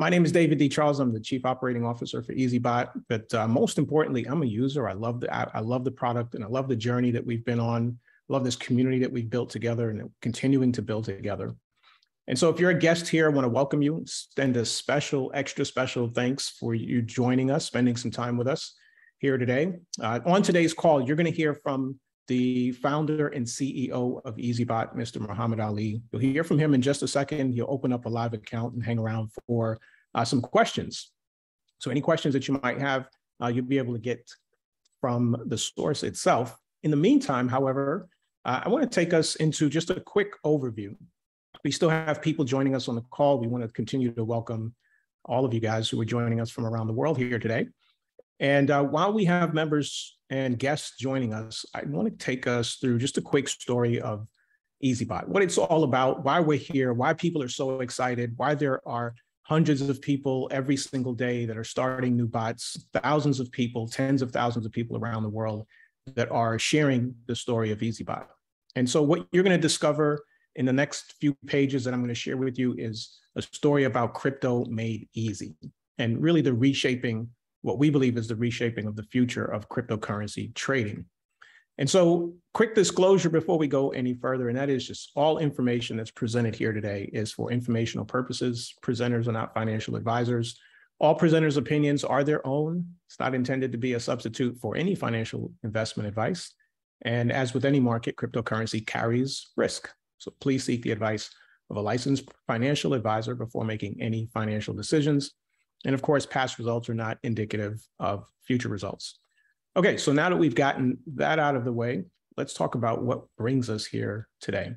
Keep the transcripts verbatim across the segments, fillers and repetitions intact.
My name is David D. Charles. I'm the Chief Operating Officer for EazyBot. But uh, most importantly, I'm a user. I love the I, I love the product, and I love the journey that we've been on. I love this community that we've built together and continuing to build together. And so if you're a guest here, I want to welcome you, send a special, extra special thanks for you joining us, spending some time with us here today. Uh, on today's call, you're going to hear from the founder and C E O of EazyBot, Mister Mohammed Ali. You'll hear from him in just a second. He'll open up a live account and hang around for uh, some questions. So any questions that you might have, uh, you'll be able to get from the source itself. In the meantime, however, uh, I want to take us into just a quick overview. We still have people joining us on the call. We want to continue to welcome all of you guys who are joining us from around the world here today. And uh, while we have members and guests joining us, I want to take us through just a quick story of EazyBot, what it's all about, why we're here, why people are so excited, why there are hundreds of people every single day that are starting new bots, thousands of people, tens of thousands of people around the world that are sharing the story of EazyBot. And so what you're going to discover in the next few pages that I'm going to share with you is a story about crypto made easy, and really the reshaping, what we believe is the reshaping of the future of cryptocurrency trading. And so, quick disclosure before we go any further, and that is just all information that's presented here today is for informational purposes. Presenters are not financial advisors. All presenters' opinions are their own. It's not intended to be a substitute for any financial investment advice. And as with any market, cryptocurrency carries risk. So please seek the advice of a licensed financial advisor before making any financial decisions. And of course, past results are not indicative of future results. Okay, so now that we've gotten that out of the way, let's talk about what brings us here today.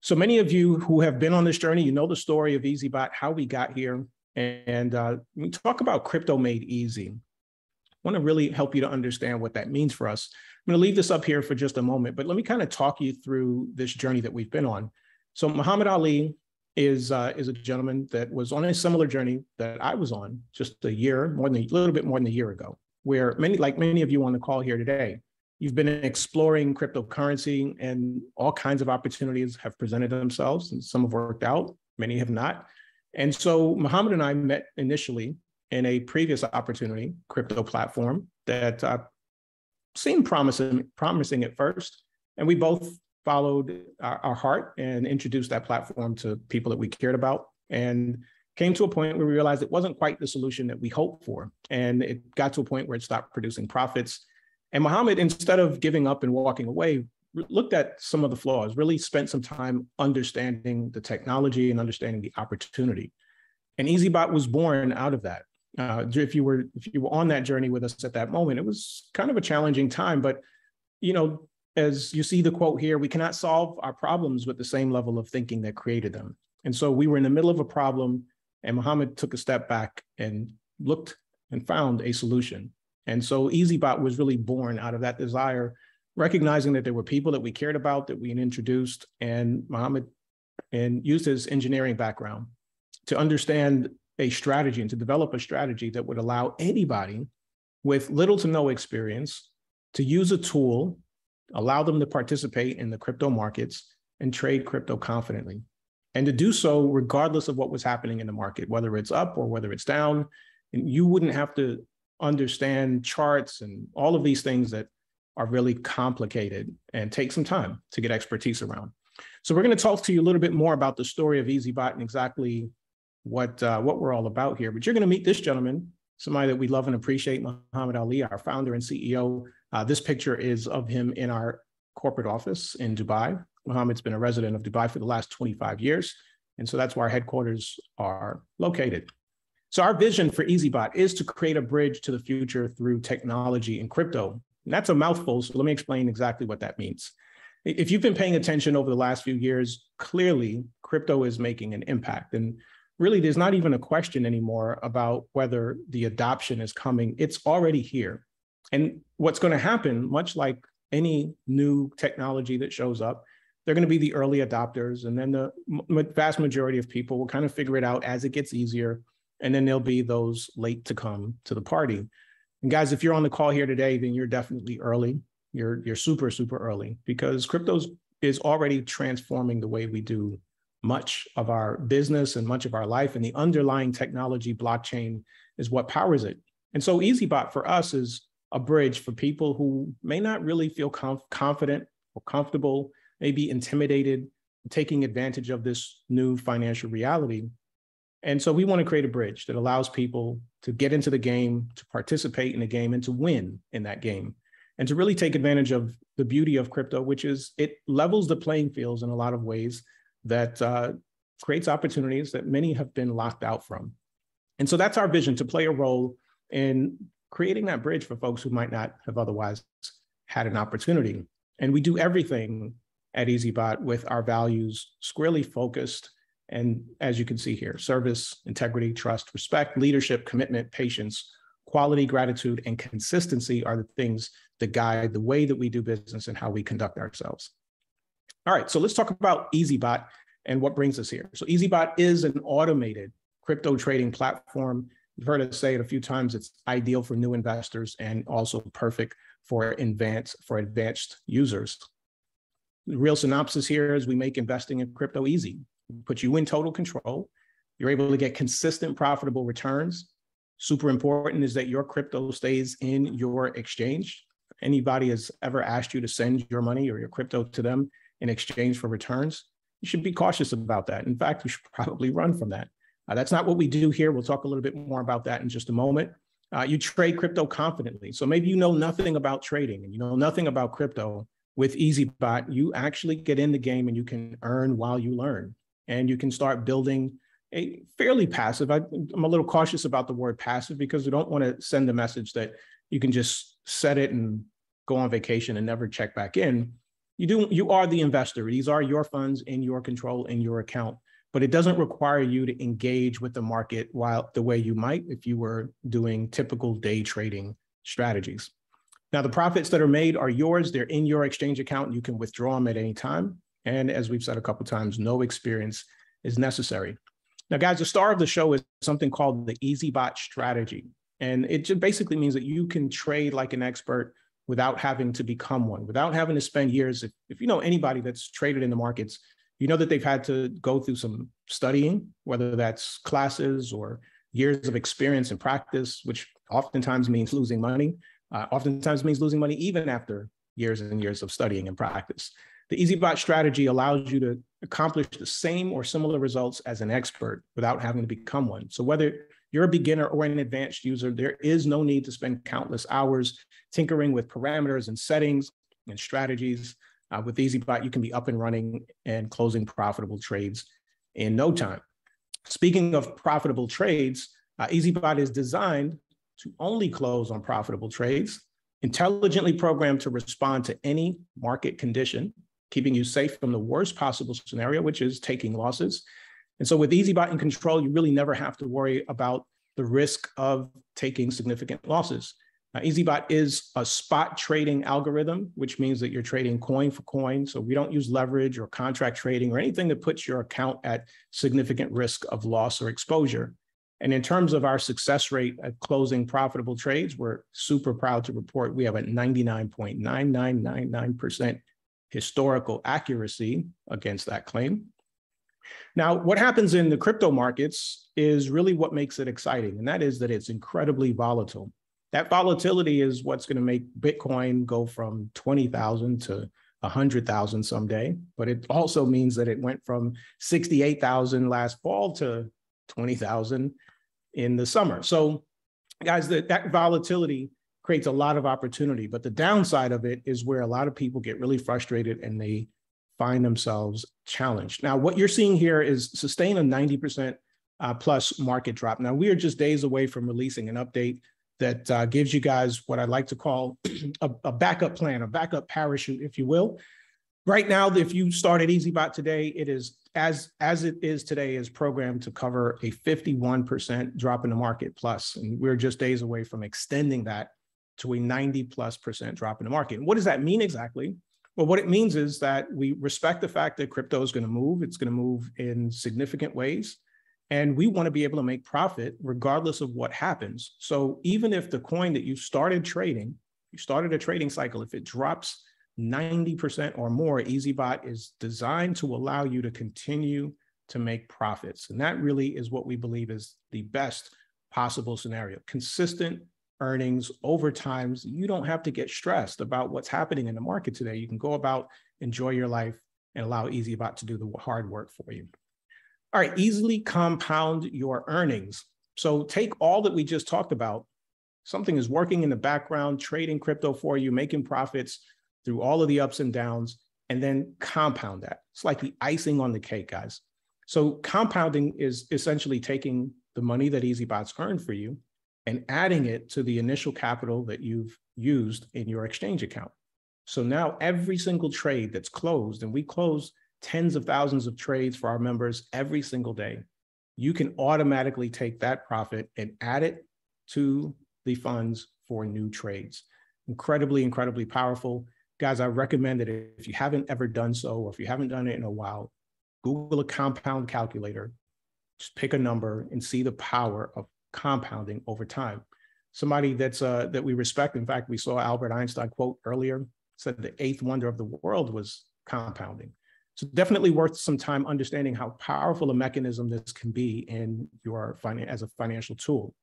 So many of you who have been on this journey, you know the story of EazyBot, how we got here. And uh, we talk about crypto made easy. I want to really help you to understand what that means for us. I'm going to leave this up here for just a moment, but let me kind of talk you through this journey that we've been on. So Muhammad Ali is uh, is a gentleman that was on a similar journey that I was on just a year, more than a little bit more than a year ago, where many, like many of you on the call here today, you've been exploring cryptocurrency, and all kinds of opportunities have presented themselves, and some have worked out, many have not. And so Muhammad and I met initially in a previous opportunity, crypto platform that uh, seemed promising, promising at first, and we both followed our, our heart and introduced that platform to people that we cared about, and came to a point where we realized it wasn't quite the solution that we hoped for, and it got to a point where it stopped producing profits. And Mohammed, instead of giving up and walking away, looked at some of the flaws, really spent some time understanding the technology and understanding the opportunity. And EazyBot was born out of that. Uh, if you were if you were on that journey with us at that moment, it was kind of a challenging time, but you know, as you see the quote here, we cannot solve our problems with the same level of thinking that created them. And so we were in the middle of a problem, and Mohammed took a step back and looked and found a solution. And so EazyBot was really born out of that desire, recognizing that there were people that we cared about, that we had introduced, and Mohammed and used his engineering background to understand a strategy and to develop a strategy that would allow anybody with little to no experience to use a tool, allow them to participate in the crypto markets and trade crypto confidently, and to do so regardless of what was happening in the market, whether it's up or whether it's down. And you wouldn't have to understand charts and all of these things that are really complicated and take some time to get expertise around. So we're going to talk to you a little bit more about the story of EazyBot and exactly what, uh, what we're all about here. But you're going to meet this gentleman, somebody that we love and appreciate, Mohammed Ali, our founder and C E O. Uh, this picture is of him in our corporate office in Dubai. Mohammed's been a resident of Dubai for the last twenty-five years. And so that's where our headquarters are located. So our vision for EazyBot is to create a bridge to the future through technology and crypto. And that's a mouthful, so let me explain exactly what that means. If you've been paying attention over the last few years, clearly crypto is making an impact. And really, there's not even a question anymore about whether the adoption is coming. It's already here. And what's going to happen, much like any new technology that shows up, they're going to be the early adopters. And then the vast majority of people will kind of figure it out as it gets easier. And then there'll be those late to come to the party. And guys, if you're on the call here today, then you're definitely early. You're, you're super, super early, because crypto is already transforming the way we do much of our business and much of our life, and the underlying technology, blockchain, is what powers it. And so EazyBot for us is a bridge for people who may not really feel comf- confident or comfortable, maybe intimidated, taking advantage of this new financial reality. And so we want to create a bridge that allows people to get into the game, to participate in the game, and to win in that game, and to really take advantage of the beauty of crypto, which is it levels the playing fields in a lot of ways that uh, creates opportunities that many have been locked out from. And so that's our vision, to play a role in creating that bridge for folks who might not have otherwise had an opportunity. And we do everything at EazyBot with our values squarely focused. And as you can see here, service, integrity, trust, respect, leadership, commitment, patience, quality, gratitude, and consistency are the things that guide the way that we do business and how we conduct ourselves. All right, so let's talk about EazyBot and what brings us here. So EazyBot is an automated crypto trading platform. You've heard us say it a few times. It's ideal for new investors and also perfect for advanced, for advanced users. The real synopsis here is we make investing in crypto easy. We put you in total control. You're able to get consistent, profitable returns. Super important is that your crypto stays in your exchange. Anybody has ever asked you to send your money or your crypto to them in exchange for returns, you should be cautious about that. In fact, you should probably run from that. Uh, that's not what we do here. We'll talk a little bit more about that in just a moment. Uh, you trade crypto confidently. So maybe you know nothing about trading and you know nothing about crypto. With EazyBot, you actually get in the game and you can earn while you learn. And you can start building a fairly passive, I, I'm a little cautious about the word passive because we don't want to send the message that you can just set it and go on vacation and never check back in. You do, you are the investor. These are your funds in your control, in your account. But it doesn't require you to engage with the market while the way you might if you were doing typical day trading strategies. Now, the profits that are made are yours. They're in your exchange account. You can withdraw them at any time. And as we've said a couple of times, no experience is necessary. Now, guys, the star of the show is something called the EazyBot strategy. And it just basically means that you can trade like an expert without having to become one, without having to spend years. If, if you know anybody that's traded in the markets, you know that they've had to go through some studying, whether that's classes or years of experience and practice, which oftentimes means losing money, uh, oftentimes means losing money even after years and years of studying and practice. The EazyBot strategy allows you to accomplish the same or similar results as an expert without having to become one. So whether you're a beginner or an advanced user, there is no need to spend countless hours tinkering with parameters and settings and strategies. Uh, with EazyBot, you can be up and running and closing profitable trades in no time. Speaking of profitable trades, uh, EazyBot is designed to only close on profitable trades, intelligently programmed to respond to any market condition, keeping you safe from the worst possible scenario, which is taking losses. And so with EazyBot in control, you really never have to worry about the risk of taking significant losses. Now, EazyBot is a spot trading algorithm, which means that you're trading coin for coin. So we don't use leverage or contract trading or anything that puts your account at significant risk of loss or exposure. And in terms of our success rate at closing profitable trades, we're super proud to report we have a ninety-nine point nine nine nine nine percent historical accuracy against that claim. Now, what happens in the crypto markets is really what makes it exciting, and that is that it's incredibly volatile. That volatility is what's going to make Bitcoin go from twenty thousand to one hundred thousand someday, but it also means that it went from sixty-eight thousand last fall to twenty thousand in the summer. So, guys, that, that volatility creates a lot of opportunity, but the downside of it is where a lot of people get really frustrated and they find themselves challenged. Now, what you're seeing here is sustain a ninety percent uh, plus market drop. Now, we are just days away from releasing an update that uh, gives you guys what I like to call a, a backup plan, a backup parachute, if you will. Right now, if you start at EazyBot today, it is, as, as it is today, is programmed to cover a fifty-one percent drop in the market plus. And we're just days away from extending that to a ninety plus percent drop in the market. And what does that mean exactly? Well, what it means is that we respect the fact that crypto is going to move. It's going to move in significant ways. And we want to be able to make profit regardless of what happens. So even if the coin that you started trading, you started a trading cycle, if it drops ninety percent or more, EazyBot is designed to allow you to continue to make profits. And that really is what we believe is the best possible scenario. Consistent earnings over time. You don't have to get stressed about what's happening in the market today. You can go about, enjoy your life, and allow EazyBot to do the hard work for you. All right, easily compound your earnings. So take all that we just talked about. Something is working in the background, trading crypto for you, making profits through all of the ups and downs, and then compound that. It's like the icing on the cake, guys. So compounding is essentially taking the money that EazyBot's earned for you and adding it to the initial capital that you've used in your exchange account. So now every single trade that's closed, and we close tens of thousands of trades for our members every single day, you can automatically take that profit and add it to the funds for new trades. Incredibly, incredibly powerful. Guys, I recommend that if you haven't ever done so, or if you haven't done it in a while, Google a compound calculator, just pick a number and see the power of compounding over time. Somebody that's uh, that we respect, in fact, we saw Albert Einstein quote earlier, said the eighth wonder of the world was compounding. So definitely worth some time understanding how powerful a mechanism this can be in your finance as a financial tool.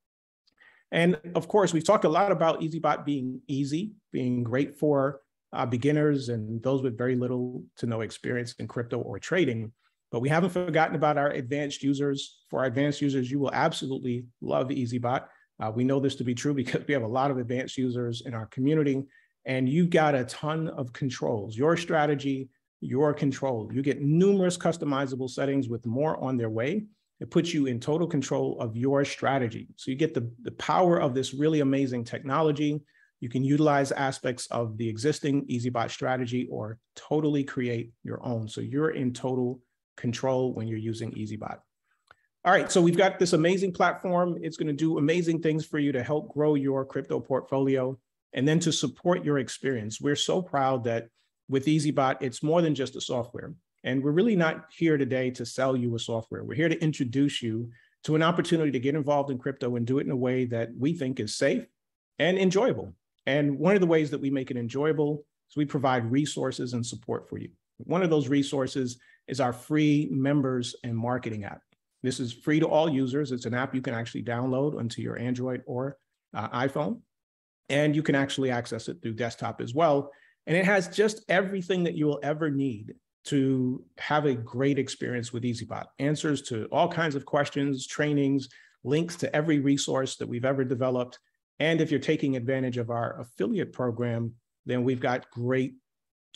And of course, we've talked a lot about EazyBot being easy, being great for uh, beginners and those with very little to no experience in crypto or trading. But we haven't forgotten about our advanced users. For our advanced users, you will absolutely love EazyBot. Uh, we know this to be true because we have a lot of advanced users in our community, and you've got a ton of controls. Your strategy, your control. You get numerous customizable settings with more on their way. It puts you in total control of your strategy. So you get the, the power of this really amazing technology. You can utilize aspects of the existing EazyBot strategy or totally create your own. So you're in total control when you're using EazyBot. All right, so we've got this amazing platform. It's going to do amazing things for you to help grow your crypto portfolio and then to support your experience. We're so proud that with EazyBot, it's more than just a software. And we're really not here today to sell you a software. We're here to introduce you to an opportunity to get involved in crypto and do it in a way that we think is safe and enjoyable. And one of the ways that we make it enjoyable is we provide resources and support for you. One of those resources is our free members and marketing app. This is free to all users. It's an app you can actually download onto your Android or uh, iPhone. And you can actually access it through desktop as well. And it has just everything that you will ever need to have a great experience with EazyBot. Answers to all kinds of questions, trainings, links to every resource that we've ever developed. And if you're taking advantage of our affiliate program, then we've got great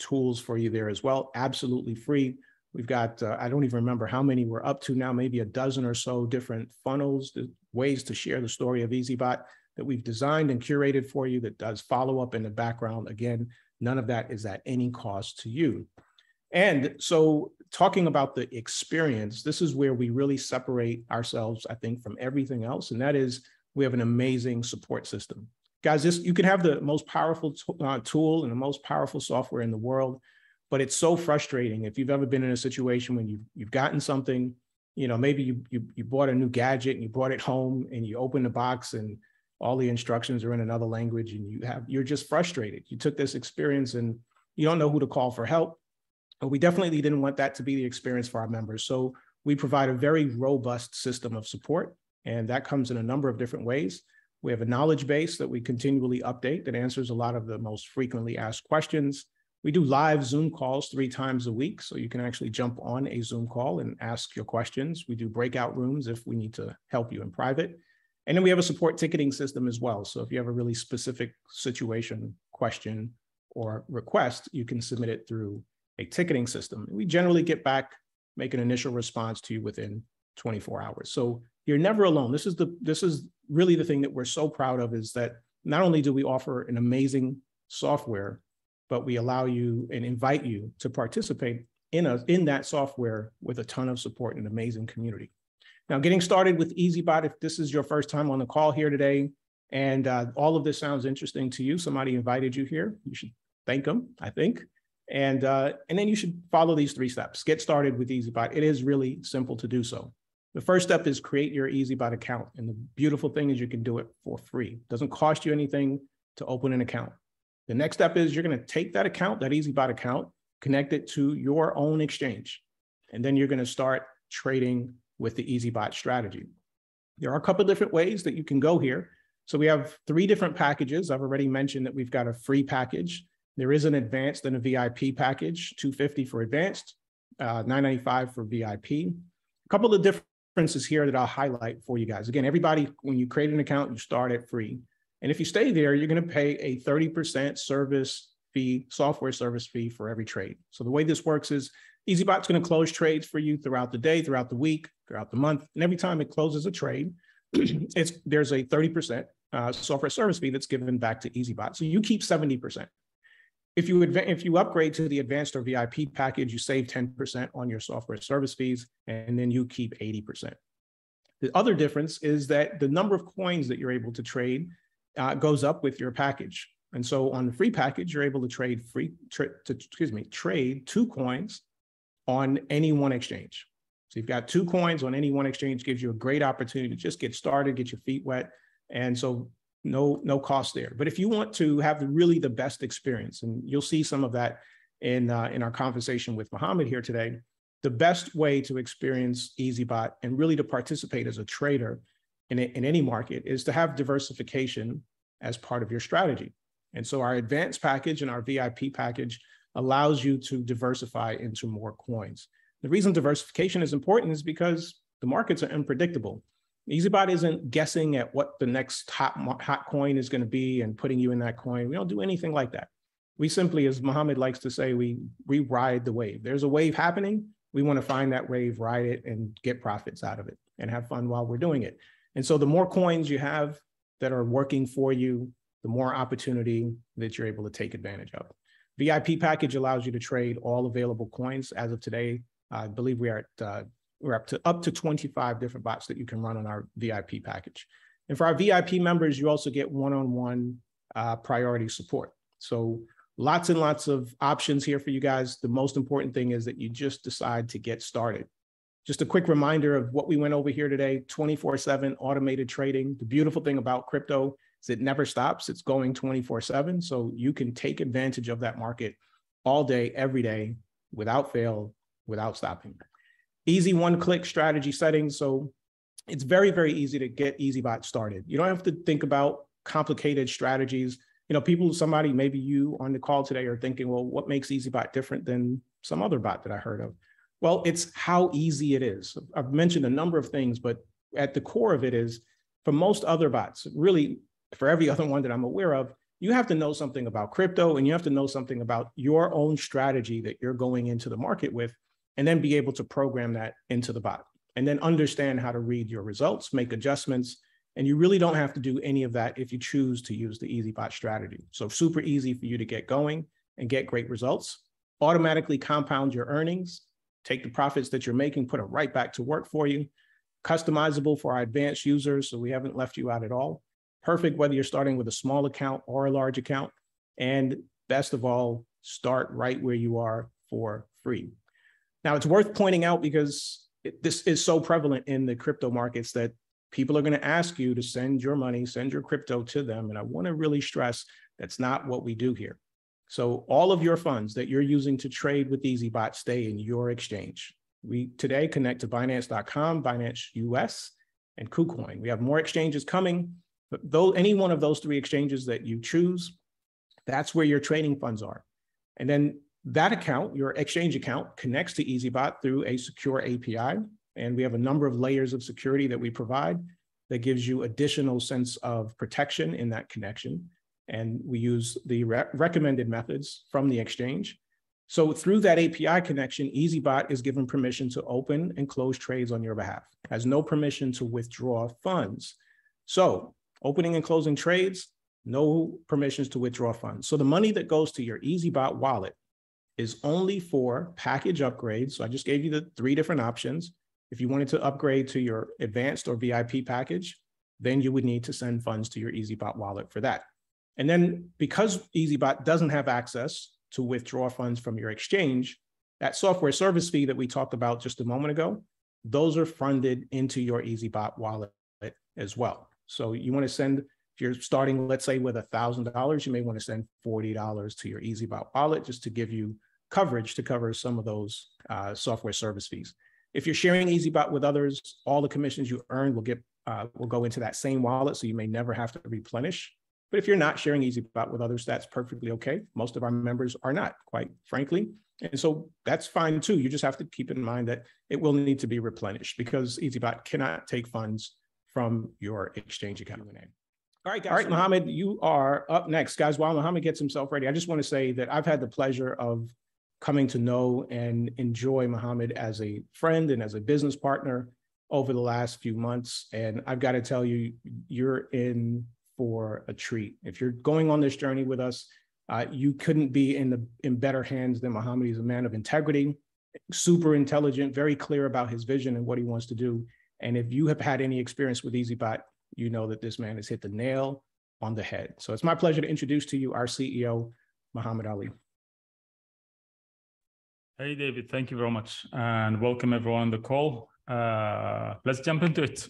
tools for you there as well, absolutely free. We've got, uh, I don't even remember how many we're up to now, maybe a dozen or so different funnels, ways to share the story of EazyBot that we've designed and curated for you that does follow up in the background. Again, none of that is at any cost to you. And so talking about the experience, this is where we really separate ourselves, I think, from everything else. And that is, we have an amazing support system. Guys, this, you can have the most powerful uh, tool and the most powerful software in the world, but it's so frustrating. If you've ever been in a situation when you've, you've gotten something, you know, maybe you, you, you bought a new gadget and you brought it home and you open the box and all the instructions are in another language and you have, you're just frustrated. You took this experience and you don't know who to call for help. And we definitely didn't want that to be the experience for our members. So we provide a very robust system of support, and that comes in a number of different ways. We have a knowledge base that we continually update that answers a lot of the most frequently asked questions. We do live Zoom calls three times a week, so you can actually jump on a Zoom call and ask your questions. We do breakout rooms if we need to help you in private. And then we have a support ticketing system as well. So if you have a really specific situation, question, or request, you can submit it through a ticketing system. We generally get back, make an initial response to you within twenty-four hours. So you're never alone. This is the this is really the thing that we're so proud of, is that not only do we offer an amazing software, but we allow you and invite you to participate in a in that software with a ton of support and an amazing community. Now, getting started with EazyBot, if this is your first time on the call here today, and uh, all of this sounds interesting to you, somebody invited you here, you should thank them, I think. And, uh, and then you should follow these three steps. Get started with EazyBot. It is really simple to do so. The first step is create your EazyBot account. And the beautiful thing is you can do it for free. It doesn't cost you anything to open an account. The next step is you're going to take that account, that EazyBot account, connect it to your own exchange. And then you're going to start trading with the EazyBot strategy. There are a couple of different ways that you can go here. So we have three different packages. I've already mentioned that we've got a free package. There is an advanced and a V I P package, two hundred fifty dollars for advanced, uh, nine ninety-five for V I P. A couple of differences here that I'll highlight for you guys. Again, everybody, when you create an account, you start at free. And if you stay there, you're going to pay a thirty percent service fee, software service fee for every trade. So the way this works is EazyBot's going to close trades for you throughout the day, throughout the week, throughout the month. And every time it closes a trade, it's, there's a thirty percent uh, software service fee that's given back to EazyBot. So you keep seventy percent. If you, if you upgrade to the advanced or V I P package, you save ten percent on your software service fees, and then you keep eighty percent. The other difference is that the number of coins that you're able to trade uh, goes up with your package. And so on the free package, you're able to trade free, tra to, excuse me, trade two coins on any one exchange. So you've got two coins on any one exchange, gives you a great opportunity to just get started, get your feet wet. And so no, no cost there. But if you want to have really the best experience, and you'll see some of that in, uh, in our conversation with Mohammed here today, the best way to experience EazyBot and really to participate as a trader in, a, in any market is to have diversification as part of your strategy. And so our advanced package and our V I P package allows you to diversify into more coins. The reason diversification is important is because the markets are unpredictable. EazyBot isn't guessing at what the next top hot coin is going to be and putting you in that coin. We don't do anything like that. We simply, as Mohammed likes to say, we, we ride the wave. There's a wave happening. We want to find that wave, ride it, and get profits out of it and have fun while we're doing it. And so the more coins you have that are working for you, the more opportunity that you're able to take advantage of. V I P package allows you to trade all available coins. As of today, I believe we are at, uh, we're up to up to twenty-five different bots that you can run on our V I P package. And for our V I P members, you also get one-on-one uh, priority support. So lots and lots of options here for you guys. The most important thing is that you just decide to get started. Just a quick reminder of what we went over here today, twenty-four seven automated trading. The beautiful thing about crypto is it never stops. It's going twenty-four seven. So you can take advantage of that market all day, every day, without fail, without stopping. Easy one-click strategy settings. So it's very, very easy to get EazyBot started. You don't have to think about complicated strategies. You know, people, somebody, maybe you on the call today are thinking, well, what makes EazyBot different than some other bot that I heard of? Well, it's how easy it is. I've mentioned a number of things, but at the core of it is, for most other bots, really, for every other one that I'm aware of, you have to know something about crypto and you have to know something about your own strategy that you're going into the market with, and then be able to program that into the bot and then understand how to read your results, make adjustments. And you really don't have to do any of that if you choose to use the EazyBot strategy. So super easy for you to get going and get great results, automatically compound your earnings, take the profits that you're making, put them right back to work for you, customizable for our advanced users. So we haven't left you out at all. Perfect whether you're starting with a small account or a large account. And best of all, start right where you are for free. Now, it's worth pointing out because it, this is so prevalent in the crypto markets that people are going to ask you to send your money, send your crypto to them. And I want to really stress that's not what we do here. So all of your funds that you're using to trade with EazyBot stay in your exchange. We today connect to Binance dot com, Binance U S, and KuCoin. We have more exchanges coming. But though any one of those three exchanges that you choose, that's where your trading funds are. And then that account, your exchange account, connects to EazyBot through a secure A P I. And we have a number of layers of security that we provide that gives you additional sense of protection in that connection. And we use the re- recommended methods from the exchange. So through that A P I connection, EazyBot is given permission to open and close trades on your behalf. It has no permission to withdraw funds. So opening and closing trades, no permissions to withdraw funds. So the money that goes to your EazyBot wallet is only for package upgrades. So I just gave you the three different options. If you wanted to upgrade to your advanced or V I P package, then you would need to send funds to your EazyBot wallet for that. And then because EazyBot doesn't have access to withdraw funds from your exchange, that software service fee that we talked about just a moment ago, those are funded into your EazyBot wallet as well. So you want to send, if you're starting, let's say, with one thousand dollars, you may want to send forty dollars to your EazyBot wallet just to give you coverage to cover some of those uh, software service fees. If you're sharing EazyBot with others, all the commissions you earn will get uh, will go into that same wallet, so you may never have to replenish. But if you're not sharing EazyBot with others, that's perfectly okay. Most of our members are not, quite frankly. And so that's fine too. You just have to keep in mind that it will need to be replenished because EazyBot cannot take funds from your exchange account. All right, guys. All right, Mohammed, you are up next. Guys, while Mohammed gets himself ready, I just want to say that I've had the pleasure of coming to know and enjoy Mohammed as a friend and as a business partner over the last few months. And I've got to tell you, you're in for a treat. If you're going on this journey with us, Uh, you couldn't be in the in better hands than Mohammed. He's a man of integrity, super intelligent, very clear about his vision and what he wants to do. And if you have had any experience with EazyBot, you know that this man has hit the nail on the head. So it's my pleasure to introduce to you our C E O, Mohammed Ali. Hey, David, thank you very much. And welcome everyone on the call. Uh, let's jump into it.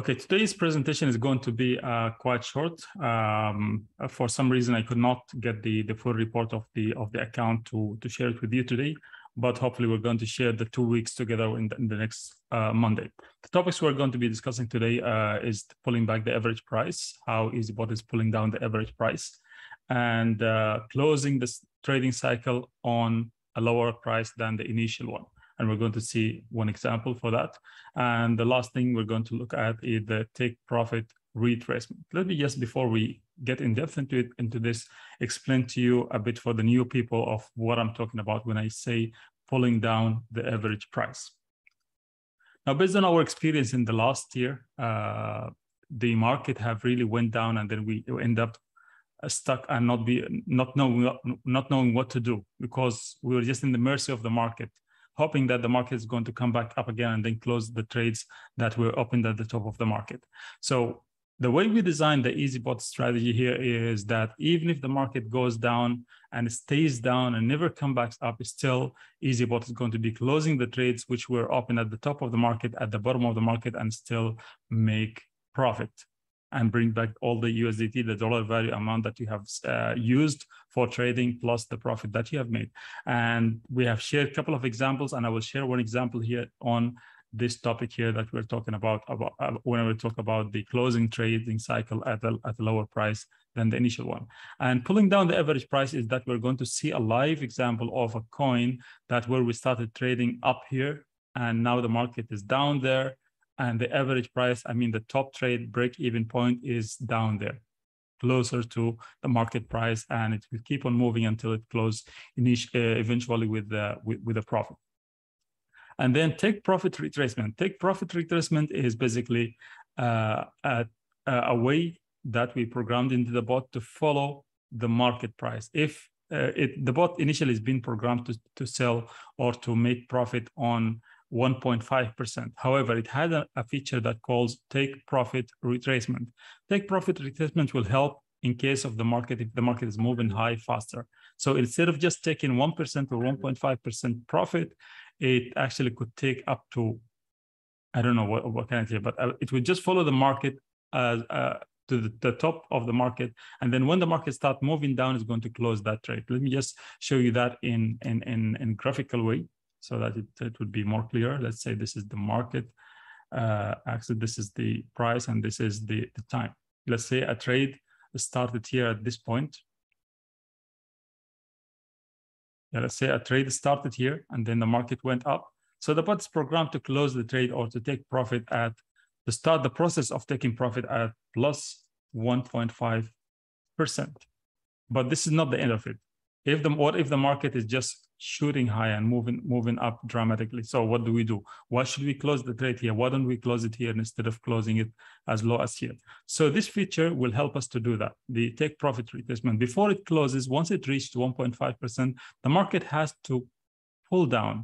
Okay, today's presentation is going to be uh, quite short. Um, for some reason, I could not get the, the full report of the of the account to, to share it with you today, but hopefully we're going to share the two weeks together in the, in the next uh, Monday. The topics we're going to be discussing today uh, is pulling back the average price, how EazyBot is pulling down the average price, and uh, closing this trading cycle on a lower price than the initial one. And we're going to see one example for that. And the last thing we're going to look at is the take profit retracement. Let me just, before we get in depth into it, into this, explain to you a bit for the new people of what I'm talking about when I say pulling down the average price. Now, based on our experience in the last year, uh, the market have really went down, and then we end up stuck and not be not knowing not knowing what to do because we were just in the mercy of the market, hoping that the market is going to come back up again and then close the trades that were opened at the top of the market. So the way we designed the EazyBot strategy here is that even if the market goes down and stays down and never comes back up, still EazyBot is going to be closing the trades which were open at the top of the market, at the bottom of the market, and still make profit and bring back all the U S D T, the dollar value amount that you have uh, used for trading, plus the profit that you have made. And we have shared a couple of examples, and I will share one example here on this topic here that we're talking about, about uh, when we talk about the closing trading cycle at a, at a lower price than the initial one. And pulling down the average price is that we're going to see a live example of a coin that where we started trading up here, and now the market is down there. And the average price, I mean, the top trade break-even point is down there, closer to the market price, and it will keep on moving until it closes eventually with the, with, with a profit. And then take profit retracement. Take profit retracement is basically uh, a, a way that we programmed into the bot to follow the market price. If uh, it, the bot initially has been programmed to, to sell or to make profit on one point five percent. However, it had a, a feature that calls take profit retracement. Take profit retracement will help in case of the market, if the market is moving high faster. So instead of just taking one percent or one point five percent profit, it actually could take up to, I don't know what, what can I say, but it would just follow the market as, uh, to the, the top of the market. And then when the market starts moving down, it's going to close that trade. Let me just show you that in, in, in, in graphical way, so that it, it would be more clear. Let's say this is the market uh, axis, this is the price, and this is the, the time. Let's say a trade started here at this point. Yeah, let's say a trade started here, and then the market went up. So the bot is programmed to close the trade or to take profit at, to start the process of taking profit at plus one point five percent. But this is not the end of it. If the, what if the market is just shooting high and moving moving up dramatically? So what do we do? Why should we close the trade here? Why don't we close it here instead of closing it as low as here? So this feature will help us to do that, the take profit retracement. Before it closes, once it reached one point five percent, the market has to pull down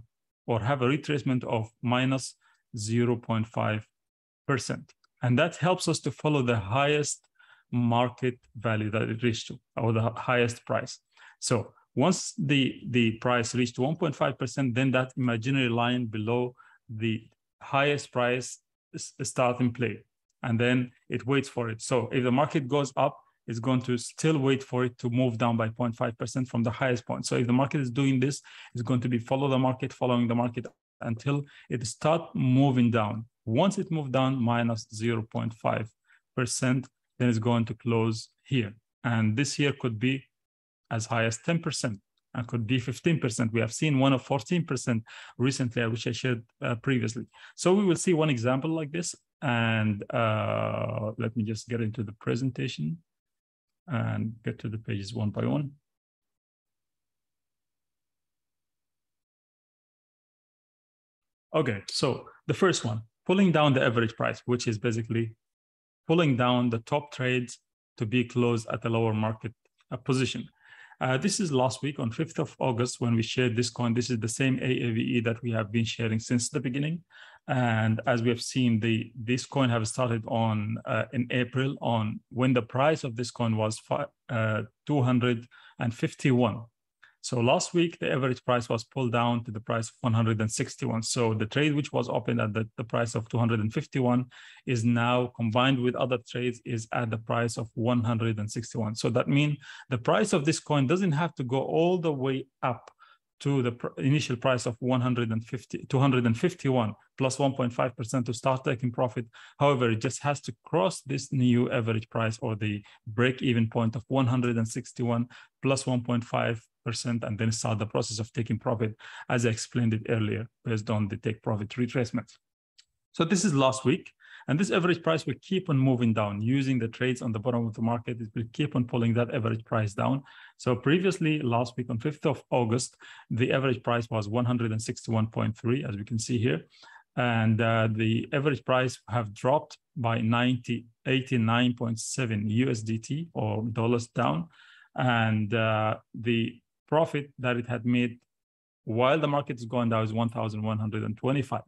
or have a retracement of minus zero point five percent. And that helps us to follow the highest market value that it reached to, or the highest price. So once the, the price reached one point five percent, then that imaginary line below the highest price starts in play, and then it waits for it. So if the market goes up, is going to still wait for it to move down by zero point five percent from the highest point. So if the market is doing this, it's going to be follow the market, following the market until it starts moving down. Once it moved down minus zero point five percent, then it's going to close here. And this here could be as high as ten percent and could be fifteen percent. We have seen one of fourteen percent recently, which I shared uh, previously. So we will see one example like this. And uh, let me just get into the presentation and get to the pages one by one. Okay, so the first one, pulling down the average price, which is basically pulling down the top trades to be closed at a lower market uh, position. Uh, this is last week on fifth of August when we shared this coin. This is the same A A V E that we have been sharing since the beginning. And as we have seen, the this coin have started on uh, in April on when the price of this coin was uh, two hundred fifty-one. So last week, the average price was pulled down to the price of one hundred sixty-one. So the trade which was opened at the, the price of two hundred fifty-one is now combined with other trades is at the price of one hundred sixty-one. So that means the price of this coin doesn't have to go all the way up to the pr initial price of one hundred fifty, two hundred fifty-one plus one point five percent to start taking profit. However, it just has to cross this new average price or the break-even point of one hundred sixty-one plus one point five percent and then start the process of taking profit, as I explained it earlier, based on the take profit retracement. So this is last week. And this average price will keep on moving down using the trades on the bottom of the market. It will keep on pulling that average price down. So previously, last week on fifth of August, the average price was one hundred sixty-one point three, as we can see here. And uh, the average price have dropped by eighty-nine point seven U S D T or dollars down. And uh, the profit that it had made while the market is going down is one thousand one hundred twenty-five.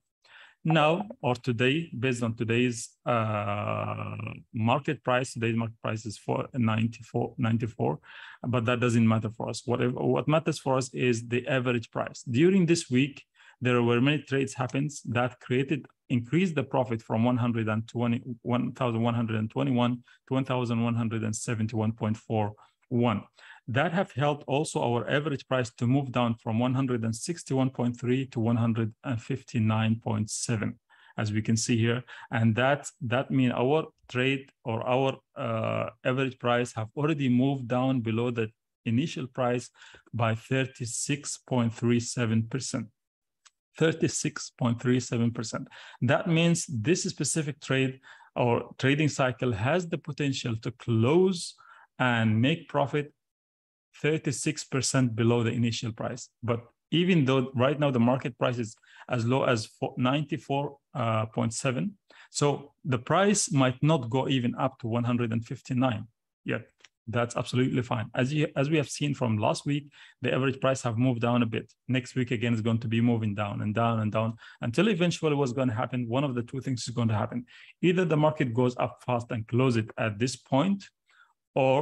Now, or today, based on today's uh, market price, today's market price is four ninety-four, but that doesn't matter for us. What, what matters for us is the average price. During this week, there were many trades happens that created, increased the profit from one hundred twenty, one thousand one hundred twenty-one to one thousand one hundred seventy-one point four one. That have helped also our average price to move down from one hundred sixty-one point three to one hundred fifty-nine point seven, as we can see here. And that, that means our trade or our uh, average price have already moved down below the initial price by thirty-six point three seven percent. thirty-six point three seven percent. That means this specific trade or trading cycle has the potential to close and make profit thirty-six percent below the initial price. But even though right now the market price is as low as ninety-four point seven, so the price might not go even up to one hundred fifty-nine yet. That's absolutely fine. As, you, as we have seen from last week, the average price have moved down a bit. Next week, again, is going to be moving down and down and down until eventually what's going to happen, one of the two things is going to happen. Either the market goes up fast and close it at this point, or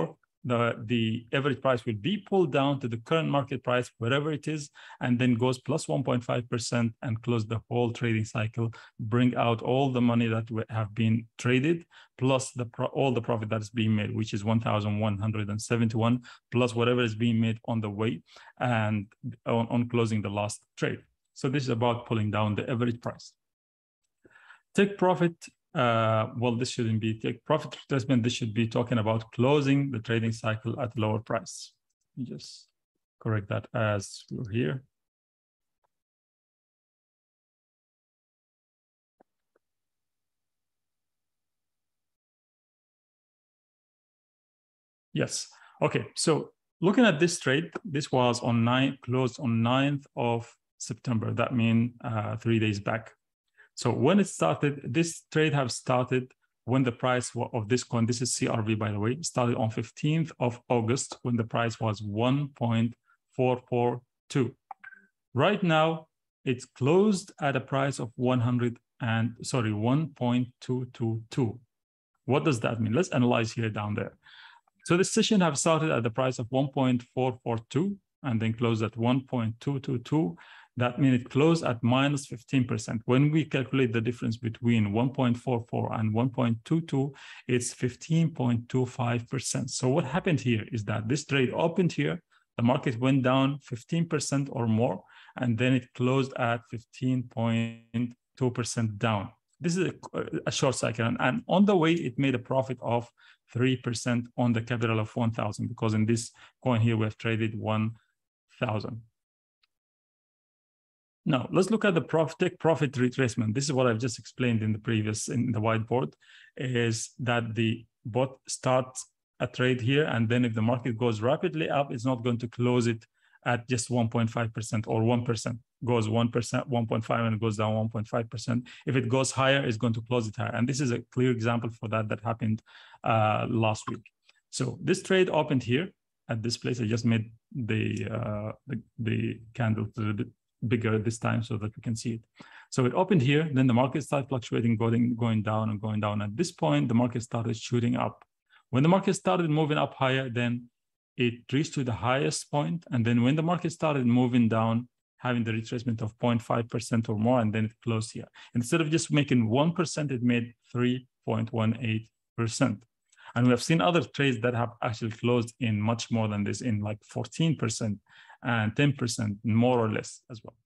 The, the average price will be pulled down to the current market price, wherever it is, and then goes plus one point five percent and close the whole trading cycle, bring out all the money that have been traded, plus the pro all the profit that is being made, which is one thousand one hundred seventy-one, plus whatever is being made on the way and on, on closing the last trade. So this is about pulling down the average price. Take profit. Uh, well, this shouldn't be take profit retracement. This should be talking about closing the trading cycle at a lower price. Let me just correct that as we're here. Yes. Okay. So looking at this trade, this was on nine closed on ninth of September. That means uh, three days back. So when it started, this trade have started when the price of this coin, this is C R V, by the way, started on fifteenth of August when the price was one point four four two. Right now, it's closed at a price of one hundred and sorry, one point two two two. What does that mean? Let's analyze here down there. So the session have started at the price of one point four four two and then closed at one point two two two. That means it closed at minus fifteen percent. When we calculate the difference between one point four four and one point two two, it's fifteen point two five percent. So what happened here is that this trade opened here, the market went down fifteen percent or more, and then it closed at fifteen point two percent down. This is a, a short cycle. And, and on the way, it made a profit of three percent on the capital of one thousand, because in this coin here, we have traded one thousand. Now, let's look at the profit, take profit retracement. This is what I've just explained in the previous, in the whiteboard, is that the bot starts a trade here, and then if the market goes rapidly up, it's not going to close it at just one point five percent or one percent. Goes one percent, one point five, and it goes down one point five percent. If it goes higher, it's going to close it higher. And this is a clear example for that that happened uh, last week. So this trade opened here at this place. I just made the, uh, the, the candle a little bit bigger this time so that we can see it. So it opened here, then the market started fluctuating, going, going down and going down. At this point, the market started shooting up. When the market started moving up higher, then it reached to the highest point. And then when the market started moving down, having the retracement of zero point five percent or more, and then it closed here. Instead of just making one percent, it made three point one eight percent. And we have seen other trades that have actually closed in much more than this, in like fourteen percent and ten percent, more or less as well.